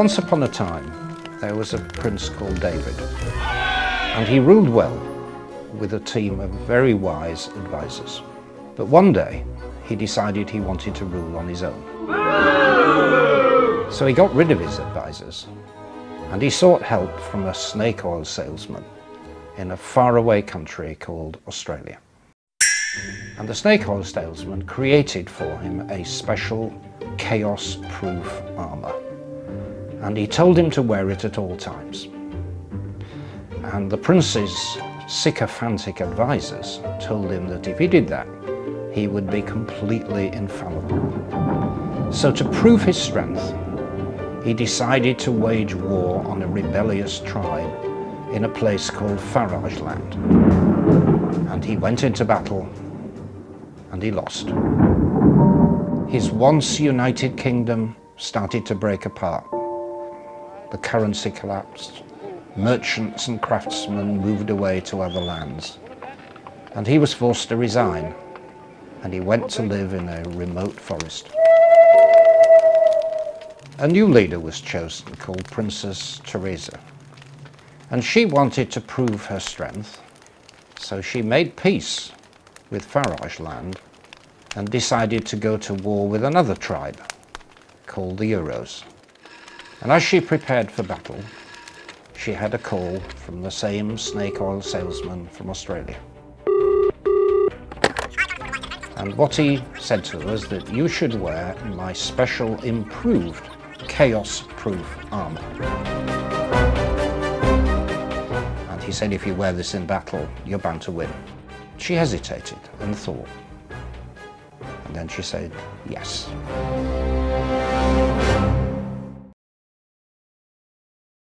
Once upon a time, there was a prince called David, and he ruled well with a team of very wise advisors. But one day, he decided he wanted to rule on his own. So he got rid of his advisors, and he sought help from a snake oil salesman in a faraway country called Australia. And the snake oil salesman created for him a special chaos-proof armour, and he told him to wear it at all times. And the prince's sycophantic advisors told him that if he did that, he would be completely infallible. So to prove his strength, he decided to wage war on a rebellious tribe in a place called Faraj Land. And he went into battle, and he lost. His once united kingdom started to break apart. The currency collapsed. Merchants and craftsmen moved away to other lands. And he was forced to resign, and he went to live in a remote forest. A new leader was chosen called Princess Teresa, and she wanted to prove her strength, so she made peace with Faraj Land and decided to go to war with another tribe called the Euros. And as she prepared for battle, she had a call from the same snake oil salesman from Australia. And what he said to her is that you should wear my special improved chaos-proof armour. And he said, if you wear this in battle, you're bound to win. She hesitated and thought, and then she said, yes.